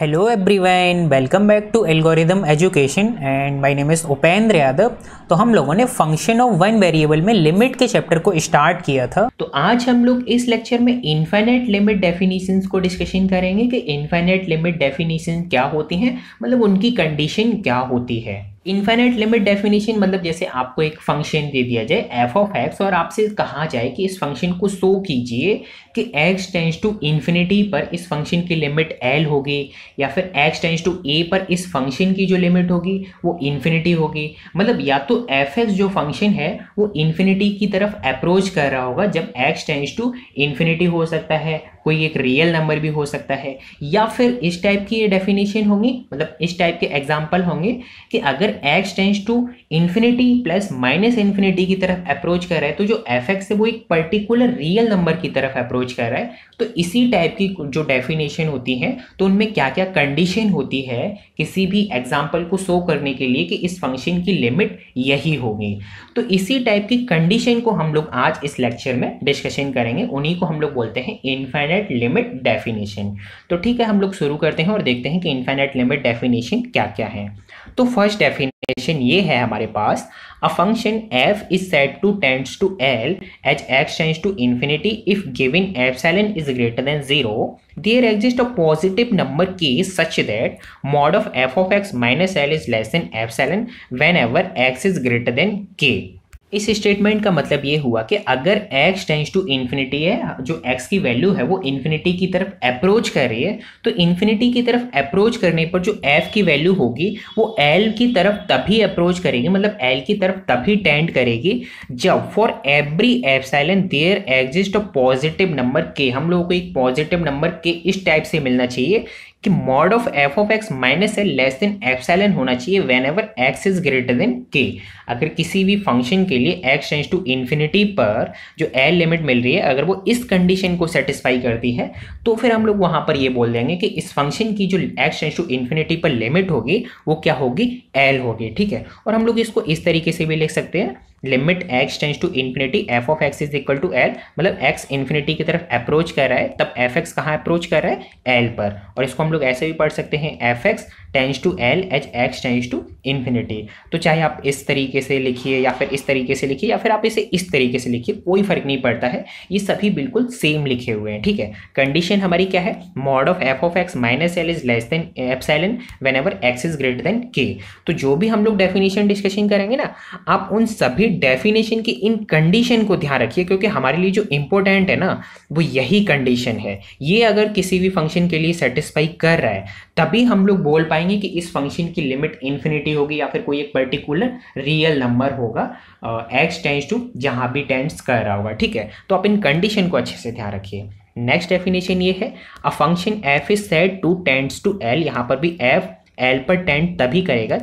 Hello everyone, welcome back to Algorithm Education and my name is Upendra Yadav. तो हम लोगों ने फंक्शन ऑफ वन वेरिएबल में लिमिट के चैप्टर को स्टार्ट किया था। तो आज हम लोग इस लेक्चर में इनफाइनाइट लिमिट डेफिनेशंस को डिस्कशन करेंगे कि इनफाइनाइट लिमिट डेफिनेशन क्या होती हैं, मतलब उनकी कंडीशन क्या होती है। इनफाइनाइट लिमिट डेफिनेशन मतलब जैसे आपको एक फंक्शन दे दिया जाए एफ ऑफ एक्स और आपसे कहा जाए कि इस फंक्शन को शो कीजिए कि एक्स टेंड्स टू इन्फिनिटी पर इस फंक्शन की लिमिट एल होगी या फिर एक्स टेंड्स टू ए पर इस फंक्शन की जो लिमिट होगी वो इन्फिनिटी होगी। मतलब या तो एफ एक्स जो फंक्शन है वो इन्फिनिटी की तरफ अप्रोच कर रहा होगा जब एक्स टेंड्स टू इन्फिनिटी हो सकता है, कोई एक रियल नंबर भी हो सकता है, या फिर इस टाइप की ये डेफिनेशन होंगी, मतलब इस टाइप के एग्जाम्पल होंगे कि अगर x tends to infinity plus minus infinity की तरफ अप्रोच कर रहा है तो जो एफ एक्स है वो एक पर्टिकुलर रियल नंबर की तरफ अप्रोच कर रहा है। तो इसी टाइप की जो डेफिनेशन होती है तो उनमें क्या क्या कंडीशन होती है किसी भी एग्जाम्पल को शो करने के लिए कि इस फंक्शन की लिमिट यही होगी। तो इसी टाइप की कंडीशन को हम लोग आज इस लेक्चर में डिस्कशन करेंगे, उन्हीं को हम लोग बोलते हैं इनफाइनाइट लिमिट डेफिनेशन। तो ठीक है, हम लोग शुरू करते हैं और देखते हैं कि इनफाइनाइट लिमिट डेफिनेशन क्या क्या है। तो फर्स्ट डेफिनेशन ये है हमारे पास, a function f is set to tends to l as x tends to infinity if given epsilon is greater than 0 there exist a positive number case such that mod of f of x minus l is less than epsilon whenever x is greater than k। इस statement का मतलब ये हुआ कि अगर x tends to infinity है, जो x की वैल्यू है वो इन्फिनिटी की तरफ अप्रोच कर रही है, तो इन्फिनिटी की तरफ अप्रोच करने पर जो f की वैल्यू होगी वो l की तरफ तभी अप्रोच करेगी, मतलब l की तरफ तभी टेंड करेगी जब for every epsilon there exist a positive number k। हम लोगों को एक पॉजिटिव नंबर k इस टाइप से मिलना चाहिए कि mod of x minus l less than epsilon होना चाहिए whenever x is greater than k. अगर किसी भी फंक्शन के लिए एक्स टेंड्स टू इन्फिनिटी पर जो एल लिमिट मिल रही है अगर वो इस कंडीशन को सेटिस्फाई करती है तो फिर हम लोग वहाँ पर ये बोल देंगे कि इस फंक्शन की जो एक्स टेंड्स टू इन्फिनिटी पर लिमिट होगी वो क्या होगी, एल होगी। ठीक है, और हम लोग इसको इस तरीके से भी लिख सकते हैं, limit x tends to infinity f of x is equal to l, मतलब x इन्फिनिटी की तरफ अप्रोच कर रहा है तब एफ एक्स कहाँ अप्रोच कर रहा है, l पर। और इसको हम लोग ऐसे भी पढ़ सकते हैं, f x tends to l as x tends to infinity. तो चाहे आप इस तरीके से लिखिए या फिर इस तरीके से लिखिए या फिर आप इसे इस तरीके से लिखिए, कोई फर्क नहीं पड़ता है, ये सभी बिल्कुल सेम लिखे हुए हैं। ठीक है, कंडीशन हमारी क्या है, mod of x minus l is less than epsilon whenever x is greater than k. तो जो भी हम लोग डेफिनेशन डिस्कशन करेंगे ना, आप उन सभी डेफिनेशन की इन कंडीशन को ध्यान रखिए क्योंकि हमारे लिए जो इंपॉर्टेंट है ना वो यही कंडीशन है। ये अगर किसी भी फंक्शन के लिए सेटिस्फाई कर रहा है तभी हम लोग बोल पाएंगे कि इस फंक्शन की लिमिट इन्फिनिटी होगी या फिर कोई एक पर्टिकुलर रियल नंबर होगा एक्स टेंड्स टू जहां भी टेंड्स कर रहा होगा। ठीक है, तो आप इन कंडीशन को अच्छे से ध्यान रखिए। नेक्स्ट डेफिनेशन ये है, a function f is set to tends to l, यहाँ पर भी एफ एल पर टेंड तभी करेगा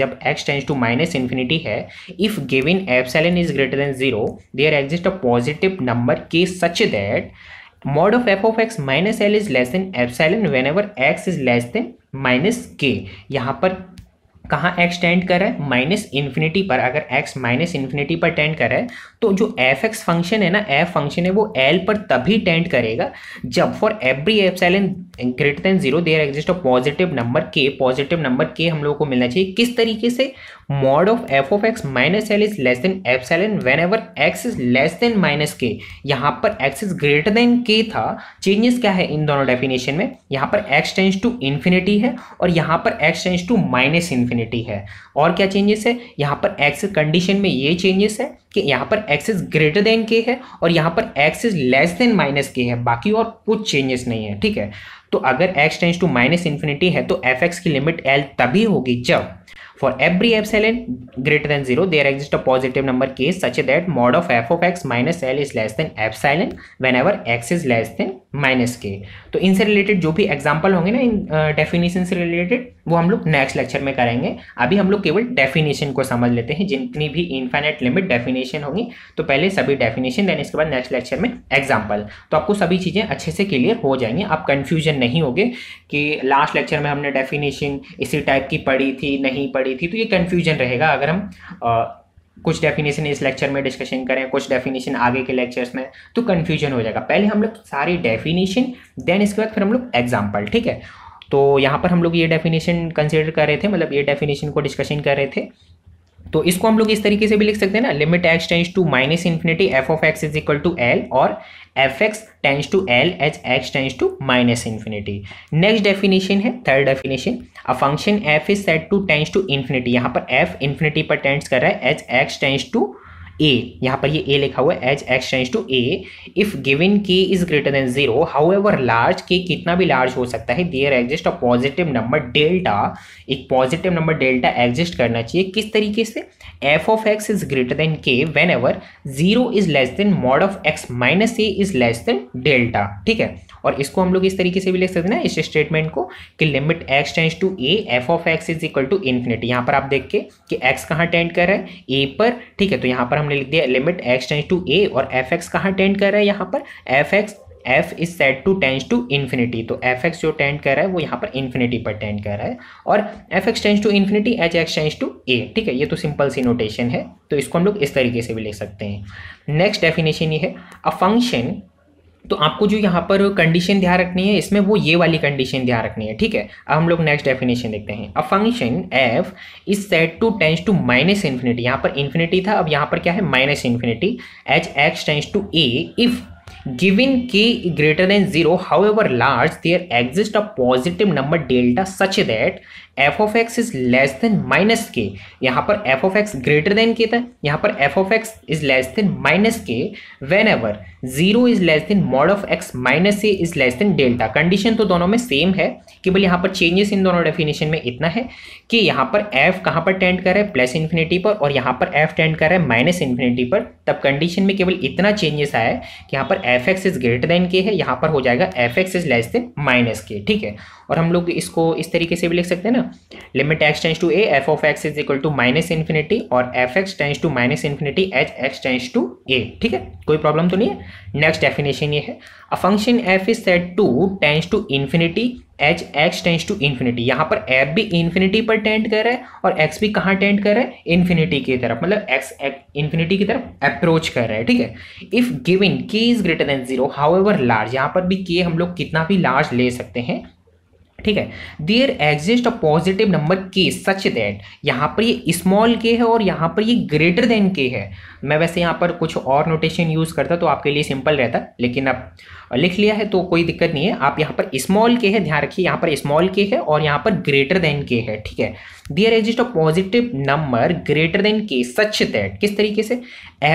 जब x tends to minus infinity है, if given epsilon is greater than 0 there exist a positive number k such that mod of x minus l is less than epsilon whenever x is less than minus k. यहाँ पर कहाँ x tend कर रहा है, minus infinity पर। अगर x minus infinity पर tend कर रहा है तो जो एफ एक्स फंक्शन है ना, एफ फंक्शन है वो l पर तभी टेंड करेगा जब for every epsilon greater than 0 there exist a positive number k. Positive number k हम लोगों को मिलना चाहिए किस तरीके से, mod of x minus l is less than epsilon whenever x is less than minus k. यहाँ पर x is greater than k था, चेंजेस क्या है इन दोनों डेफिनेशन में, यहाँ पर x टेंड्स टू इन्फिनिटी है और यहाँ पर x tends to minus infinity है। और क्या चेंजेस है, यहाँ पर x कंडीशन में ये चेंजेस है कि यहाँ पर x is greater than k है और यहाँ पर x is less than minus k है, बाकी और कुछ चेंजेस नहीं है। ठीक है, तो अगर x tends to minus infinity है तो एफ एक्स की लिमिट l तभी होगी जब for every epsilon greater than 0 there exist a positive number k such that mod of x minus l is less than epsilon whenever x is less than minus k. तो इनसे related जो भी example होंगे ना, इन definition से related, वो हम लोग नेक्स्ट लेक्चर में करेंगे। अभी हम लोग केवल डेफिनेशन को समझ लेते हैं, जितनी भी इनफाइनाइट लिमिट डेफिनेशन होंगी तो पहले सभी डेफिनेशन, देन इसके बाद नेक्स्ट लेक्चर में एग्जाम्पल। तो आपको सभी चीज़ें अच्छे से क्लियर हो जाएंगी, आप कन्फ्यूजन नहीं होगे कि लास्ट लेक्चर में हमने डेफिनेशन इसी टाइप की पढ़ी थी, नहीं पढ़ी थी, तो ये कन्फ्यूजन रहेगा अगर हम कुछ डेफिनेशन इस लेक्चर में डिस्कशन करें, कुछ डेफिनेशन आगे के लेक्चर्स में, तो कन्फ्यूजन हो जाएगा। पहले हम लोग सारी डेफिनेशन, देन इसके बाद फिर हम लोग एग्जाम्पल। ठीक है, तो यहाँ पर हम लोग ये डेफिनेशन कंसिडर कर रहे थे, मतलब ये डेफिनेशन को डिस्कशन कर रहे थे। तो इसको हम लोग इस तरीके से भी लिख सकते हैं ना, limit x tends to minus infinity f of x is equal to l और f x tends to l as x tends to minus infinity. Next definition है third definition, a function f is set to tends to infinity. यहाँ पर f infinity पर tense कर रहा है, as x tends to a, यहाँ पर ये ए लिखा हुआ है, as x tends to a. If given k is greater than zero, however large, k कितना भी लार्ज हो सकता है, there exist a positive number delta, एक पॉजिटिव नंबर डेल्टा एग्जिस्ट करना चाहिए। किस तरीके से? F of x is greater than k whenever zero is less than mod of x minus a is less than delta. ठीक है, और इसको हम लोग इस तरीके से भी लिख सकते हैं ना इस स्टेटमेंट को, कि limit x tends to a f of x is equal to infinity. यहाँ पर आप देख के कि एक्स कहाँ टेंड कर रहा है, ए पर। ठीक है, तो यहाँ पर हमने लिख दिया limit x tends to a, और एफ एक्स कहाँ टेंड कर रहा है, यहाँ पर f x, f is set to tends to infinity. तो एफ एक्स जो टेंड कर रहा है वो यहाँ पर इन्फिनिटी पर टेंड कर रहा है, और f x tends to infinity H x tends to a. ठीक है, ये तो सिंपल सी नोटेशन है, तो इसको हम लोग इस तरीके से भी लिख सकते हैं। नेक्स्ट डेफिनेशन ये है, अ फंक्शन, तो आपको जो यहाँ पर कंडीशन ध्यान रखनी है इसमें वो ये वाली कंडीशन ध्यान रखनी है। ठीक है, अब हम लोग नेक्स्ट डेफिनेशन देखते हैं, a function f is set to tends to minus infinity. यहाँ पर इन्फिनिटी था, अब यहाँ पर क्या है, minus infinity, H x tends to a. If given k greater than zero, however large, there exist a positive number delta such that f of x is less than minus k. यहाँ पर f of x greater than k था, यहाँ पर f of x is less than minus k whenever zero is less than mod of x minus a is less than delta. Condition तो दोनों में same है, केवल यहाँ पर चेंजेस इन दोनों डेफिनेशन में इतना है कि यहाँ पर एफ कहाँ पर टेंड कर रहा है, प्लस इन्फिनिटी पर, और यहाँ पर एफ टेंड कर रहा है माइनस इन्फिनिटी पर। तब कंडीशन में केवल इतना चेंजेस आया है कि यहाँ पर f x is greater than k है, यहाँ पर हो जाएगा f x is less than minus k. ठीक है, और हम लोग इसको इस तरीके से भी लिख सकते हैं ना, limit x tends to a f of x is equal to minus infinity और f x tends to minus infinity H x tends to a. ठीक है, कोई प्रॉब्लम तो नहीं है। नेक्स्ट डेफिनेशन ये है, a function f is set to tends to infinity H x tends to infinity. यहाँ पर एफ भी इन्फिनिटी पर टेंड कर रहा है और एक्स भी कहाँ टेंड कर रहा है, इन्फिनिटी की तरफ, मतलब एक्स इन्फिनिटी की तरफ अप्रोच कर रहा है। ठीक है, if given k is greater than zero, however large, यहाँ पर भी के हम लोग कितना भी लार्ज ले सकते हैं। ठीक है, there exist a positive number k such that, यहाँ पर ये स्मॉल के है और यहाँ पर ये ग्रेटर देन के है। मैं वैसे यहाँ पर कुछ और नोटेशन यूज़ करता तो आपके लिए सिंपल रहता, लेकिन अब लिख लिया है तो कोई दिक्कत नहीं है। आप यहाँ पर स्मॉल के है, ध्यान रखिए, यहाँ पर स्मॉल के है और यहाँ पर ग्रेटर देन के है। ठीक है, there exist a positive number greater than k such that, किस तरीके से,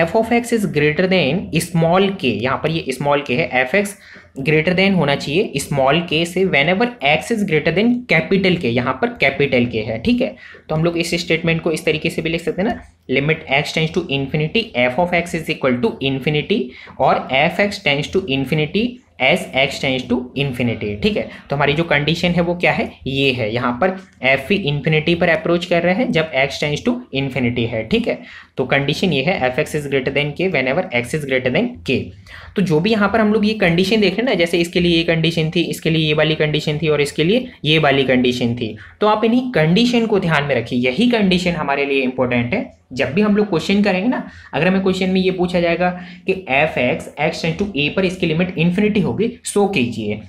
f of x is greater than small k, यहाँ पर ये स्मॉल के है, एफ एक्स ग्रेटर देन होना चाहिए स्मॉल के से, whenever x is greater than capital k, यहाँ पर कैपिटल के है। ठीक है, तो हम लोग इस स्टेटमेंट को इस तरीके से भी लिख सकते हैं ना, limit x tends to infinity f of x is equal to infinity और f x tends to infinity as x tends to infinity. ठीक है, तो हमारी जो कंडीशन है वो क्या है, ये है, यहाँ पर एफ भी इन्फिनिटी पर अप्रोच कर रहे हैं जब एक्स टेंस टू इन्फिनिटी है। ठीक है, तो कंडीशन ये है, f x is greater than k whenever x is greater than k. तो जो भी यहाँ पर हम लोग ये कंडीशन देख रहे हैं ना, जैसे इसके लिए ये कंडीशन थी, इसके लिए ये वाली कंडीशन थी और इसके लिए ये वाली कंडीशन थी, तो आप इन्हीं कंडीशन को ध्यान में रखिए, यही कंडीशन हमारे लिए इंपॉर्टेंट है। जब भी हम लोग क्वेश्चन करेंगे ना, अगर हमें क्वेश्चन में ये पूछा जाएगा कि f x x tends to a पर इसकी लिमिट इन्फिनिटी होगी, सो कीजिए,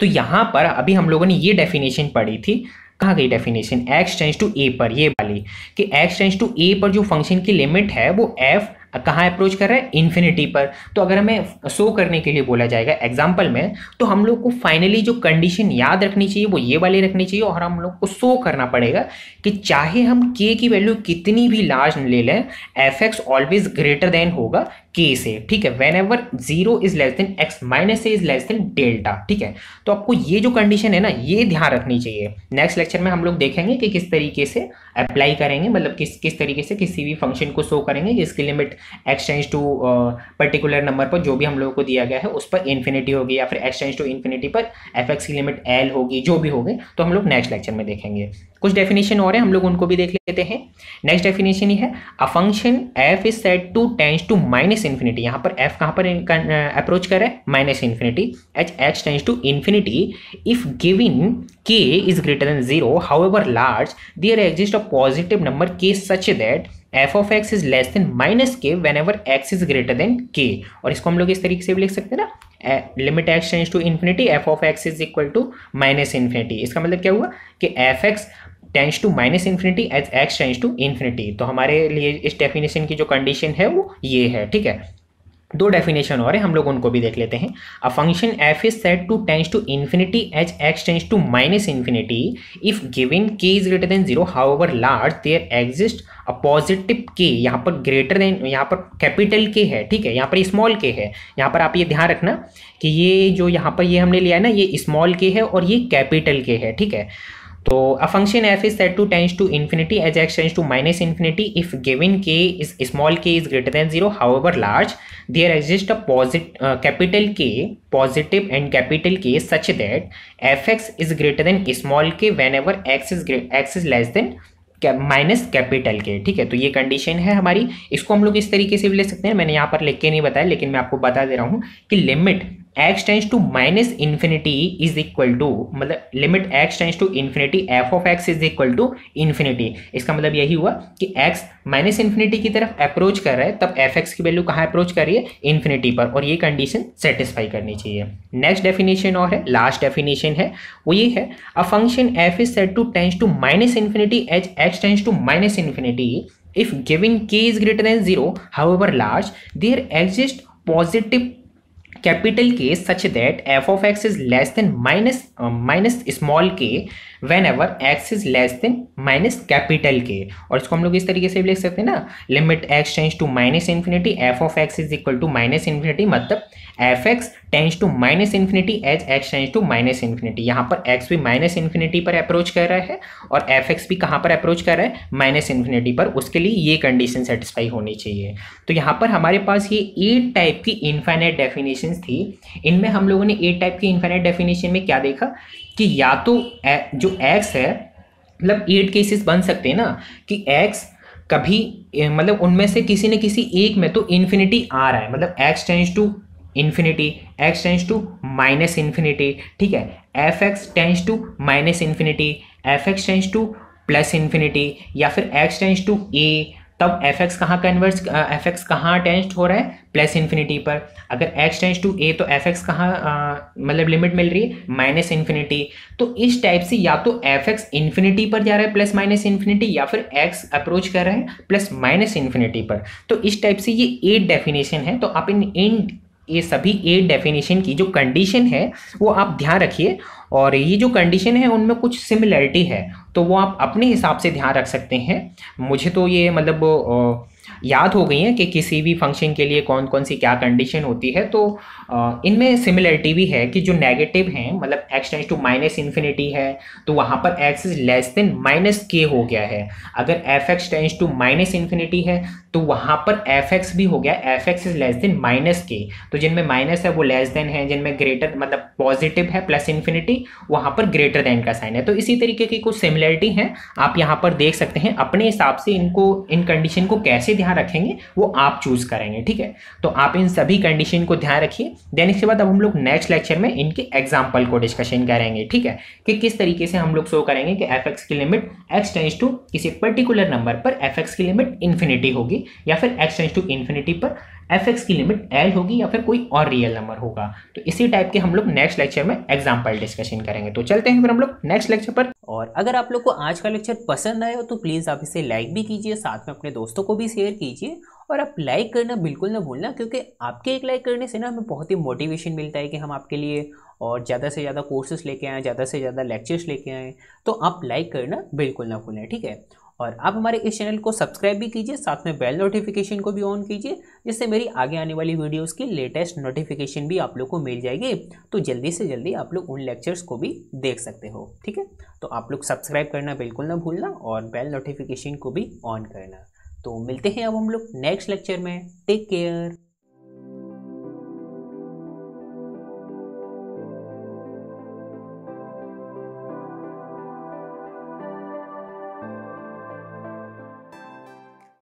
तो यहाँ पर अभी हम लोगों ने ये डेफिनेशन पढ़ी थी, कहाँ गई definition, x tends to a पर, ये वाली, कि एक्स टेंस टू ए पर जो फंक्शन की लिमिट है वो एफ कहाँ अप्रोच कर रहा है, इन्फिनिटी पर। तो अगर हमें शो करने के लिए बोला जाएगा एग्जाम्पल में, तो हम लोग को फाइनली जो कंडीशन याद रखनी चाहिए वो ये वाली रखनी चाहिए, और हम लोग को शो करना पड़ेगा कि चाहे हम के की वैल्यू कितनी भी लार्ज ले लें, f x always greater than होगा के से। ठीक है, whenever zero is less than x minus a is less than delta. ठीक है, तो आपको ये जो कंडीशन है ना, ये ध्यान रखनी चाहिए। नेक्स्ट लेक्चर में हम लोग देखेंगे कि किस तरीके से अप्लाई करेंगे, मतलब किस तरीके से किसी भी फंक्शन को शो करेंगे जिसकी limit x tends to particular number पर, जो भी हम लोगों को दिया गया है उस पर इन्फिनिटी होगी, या फिर एक्स टेंस टू इन्फिनिटी पर एफ एक्स की लिमिट एल होगी, जो भी होगी, तो हम लोग नेक्स्ट लेक्चर में देखेंगे। कुछ डेफिनेशन और हैं, हम लोग उनको भी देख लेते हैं। नेक्स्ट डेफिनेशन ये है, a function f is set to tends to minus infinity. यहाँ पर एफ कहाँ पर अप्रोच कर रहा है, minus infinity, H x tends to infinity. If given k is greater than zero, however large, there exist a positive number k such that f of x is less than minus k whenever x is greater than k. और इसको हम लोग इस तरीके से भी लिख सकते हैं ना, limit x tends to infinity f of x is equal to minus infinity. इसका मतलब क्या हुआ कि f x tends to minus infinity as x tends to infinity. तो हमारे लिए इस डेफिनेशन की जो कंडीशन है वो ये है, ठीक है। दो डेफिनेशन और है, हम लोग उनको भी देख लेते हैं। A function f is set to tends to infinity as x tends to minus infinity if given k is greater than zero however large there exist a positive k. यहाँ पर ग्रेटर देन, यहाँ पर capital के है, ठीक है, यहाँ पर स्मॉल के है। यहाँ पर आप ये ध्यान रखना कि ये जो यहाँ पर ये हमने लिया है ना, ये स्मॉल के है और ये कैपिटल के है, ठीक है। तो a function f is set to tends to infinity as x tends to minus infinity if given k is small k is greater than zero however large there exist a capital k, positive and capital k such that f x is greater than small k whenever x is less than minus capital k, ठीक है। तो ये condition है हमारी। इसको हम लोग इस तरीके से भी ले सकते हैं, मैंने यहाँ पर लिख के नहीं बताया लेकिन मैं आपको बता दे रहा हूँ कि limit x tends to minus infinity is equal to, मतलब limit x tends to infinity f of x is equal to infinity. इसका मतलब यही हुआ कि एक्स माइनस इन्फिनिटी की तरफ अप्रोच कर रहा है, तब एफ एक्स की वैल्यू कहाँ अप्रोच कर रही है, इन्फिनिटी पर, और ये कंडीशन सेटिस्फाई करनी चाहिए। नेक्स्ट डेफिनेशन और है, लास्ट डेफिनेशन है, वो ये है a function f is set to tends to minus infinity as x tends to minus infinity if given k is greater than zero however large there exist positive capital k such that f of x is less than minus small k whenever x is less than minus capital k. और इसको हम लोग इस तरीके से भी लिख सकते हैं ना, limit x tends to minus infinity f of x is equal to minus infinity, मतलब f x tends to minus infinity as x tends to minus infinity. यहाँ पर एक्स भी माइनस इन्फिनिटी पर अप्रोच कर रहा है और एफ एक्स भी कहाँ पर अप्रोच कर रहा है, माइनस इन्फिनिटी पर। उसके लिए ये कंडीशन सेटिस्फाई होनी चाहिए। तो यहाँ पर हमारे पास ये 8 टाइप की इनफाइनाइट डेफिनेशंस थी। इनमें हम लोगों ने 8 टाइप की इनफाइनाइट डेफिनेशन में क्या देखा कि या तो जो एक्स है, मतलब 8 केसेस बन सकते हैं ना कि एक्स कभी, मतलब उनमें से किसी न किसी एक में तो इन्फिनिटी आ रहा है, मतलब x tends to infinity, x tends to minus infinity, ठीक है, f x tends to minus infinity, f x tends to plus infinity, या फिर एक्स टेंस टू ए, तब एफ एक्स कहाँ कन्वर्स, एफ एक्स कहाँ टेंस हो रहा है, प्लस इन्फिनिटी पर। अगर एक्स टेंस टू ए तो एफ एक्स कहाँ, मतलब लिमिट मिल रही है, माइनस इन्फिनिटी। तो इस टाइप से या तो एफ एक्स इन्फिनिटी पर जा रहा है प्लस माइनस इन्फिनिटी, या फिर एक्स अप्रोच कर रहा है प्लस माइनस इन्फिनिटी पर। तो इस टाइप से ये 8 डेफिनेशन है। तो आप इन ये सभी 8 डेफिनेशन की जो कंडीशन है वो आप ध्यान रखिए, और ये जो कंडीशन है उनमें कुछ सिमिलरिटी है तो वो आप अपने हिसाब से ध्यान रख सकते हैं। मुझे तो ये मतलब याद हो गई है कि किसी भी फंक्शन के लिए कौन कौन सी क्या कंडीशन होती है। तो इनमें सिमिलरिटी भी है कि जो नेगेटिव हैं, मतलब x tends to minus infinity है तो वहाँ पर x is less than minus k हो गया है। अगर f x tends to minus infinity है तो वहाँ पर एफ एक्स भी हो गया, f x is less than minus k. तो जिनमें माइनस है वो लेस देन है, जिनमें ग्रेटर मतलब पॉजिटिव है प्लस इन्फिनिटी, वहाँ पर ग्रेटर देन का साइन है। तो इसी तरीके की कुछ सिमिलरिटी हैं, आप यहाँ पर देख सकते हैं। अपने हिसाब से इनको, इन कंडीशन को कैसे ध्यान रखेंगे वो आप चूज करेंगे, ठीक है। तो आप इन सभी कंडीशन को ध्यान रखिए। देन इसके बाद अब हम लोग नेक्स्ट लेक्चर में इनके एग्जाम्पल को डिस्कशन करेंगे, ठीक है, कि किस तरीके से हम लोग शो करेंगे कि एफ एक्स की लिमिट एक्स टेंस टू किसी पर्टिकुलर नंबर पर एफ एक्स की लिमिट इन्फिनिटी होगी, या फिर एक्स टेंस टू इन्फिनिटी पर एफ एक्स की लिमिट एल होगी, या फिर कोई और रियल नंबर होगा। तो इसी टाइप के हम लोग नेक्स्ट लेक्चर में एग्जाम्पल डिस्कशन करेंगे। तो चलते हैं फिर हम लोग नेक्स्ट लेक्चर पर। और अगर आप लोग को आज का लेक्चर पसंद आए हो तो प्लीज़ आप इसे लाइक भी कीजिए, साथ में अपने दोस्तों को भी शेयर कीजिए। और आप लाइक करना बिल्कुल ना भूलना, क्योंकि आपके एक लाइक करने से ना हमें बहुत ही मोटिवेशन मिलता है कि हम आपके लिए और ज़्यादा से ज़्यादा कोर्सेस लेके आएँ, ज़्यादा से ज़्यादा लेक्चर्स लेके आएँ। तो आप लाइक करना बिल्कुल ना भूलें, ठीक है। और आप हमारे इस चैनल को सब्सक्राइब भी कीजिए, साथ में बेल नोटिफिकेशन को भी ऑन कीजिए, जिससे मेरी आगे आने वाली वीडियोस की लेटेस्ट नोटिफिकेशन भी आप लोग को मिल जाएगी। तो जल्दी से जल्दी आप लोग उन लेक्चर्स को भी देख सकते हो, ठीक है। तो आप लोग सब्सक्राइब करना बिल्कुल ना भूलना और बेल नोटिफिकेशन को भी ऑन करना। तो मिलते हैं अब हम लोग नेक्स्ट लेक्चर में। Take care.